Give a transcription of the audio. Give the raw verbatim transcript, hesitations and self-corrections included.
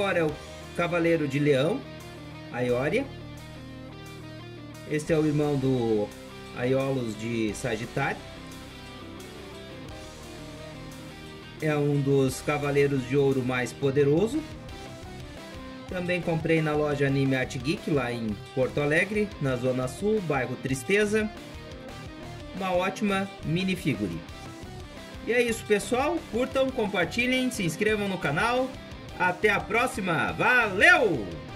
agora é o Cavaleiro de Leão, Aioria. Este é o irmão do Aiolos de Sagitário. É um dos Cavaleiros de Ouro mais poderoso. Também comprei na loja Anime Art Geek, lá em Porto Alegre, na Zona Sul, bairro Tristeza. Uma ótima minifigure. E é isso, pessoal. Curtam, compartilhem, se inscrevam no canal. Até a próxima. Valeu!